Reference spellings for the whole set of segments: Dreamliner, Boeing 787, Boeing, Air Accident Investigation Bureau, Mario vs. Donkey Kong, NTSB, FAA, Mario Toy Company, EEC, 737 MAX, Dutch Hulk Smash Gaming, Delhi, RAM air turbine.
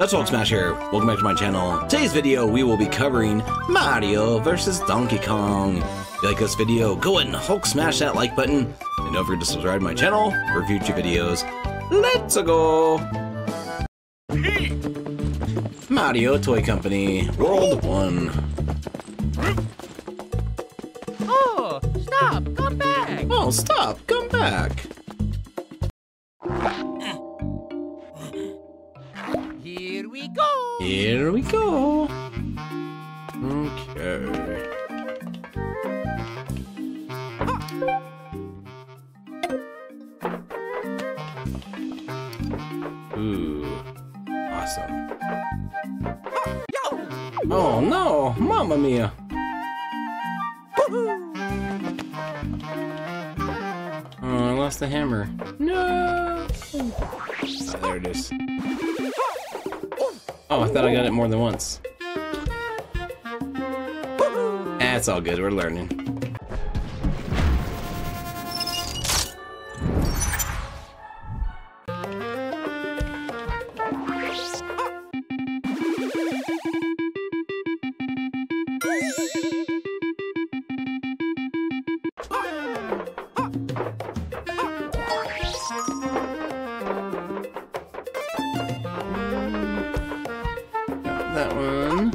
Dutch Hulk Smash here, welcome back to my channel. Today's video we will be covering Mario vs. Donkey Kong. If you like this video, go ahead and Hulk Smash that like button, and don't forget to subscribe to my channel for future videos. Let's go! Mario Toy Company, World 1. Oh, stop, come back! Oh, stop, come back! Here we go! Okay... Ooh... Awesome. Oh no! Mamma mia! Oh, I lost the hammer. No! Oh, there it is. Oh, I thought I got it more than once. That's all good, we're learning. That one.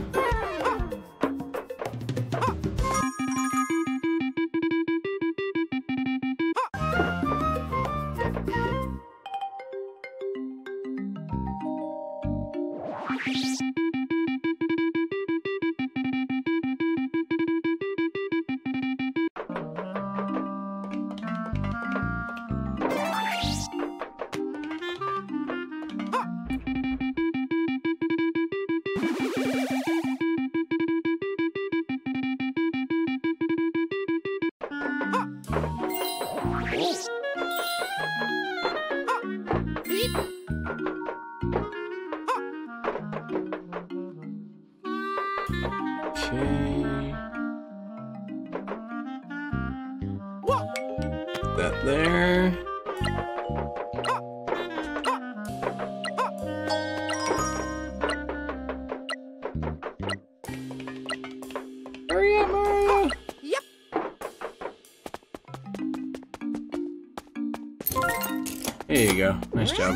That there. Hurry up, Mario! Yep. There you go. Nice job. Nice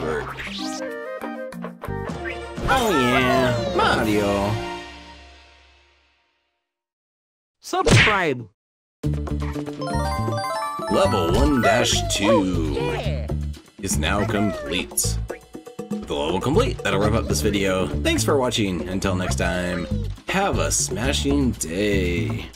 work. Oh yeah, Mario. Subscribe. Level 1-2 is now complete. With the level complete, that'll wrap up this video. Thanks for watching. Until next time, have a smashing day.